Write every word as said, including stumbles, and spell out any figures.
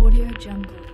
Audio Jungle.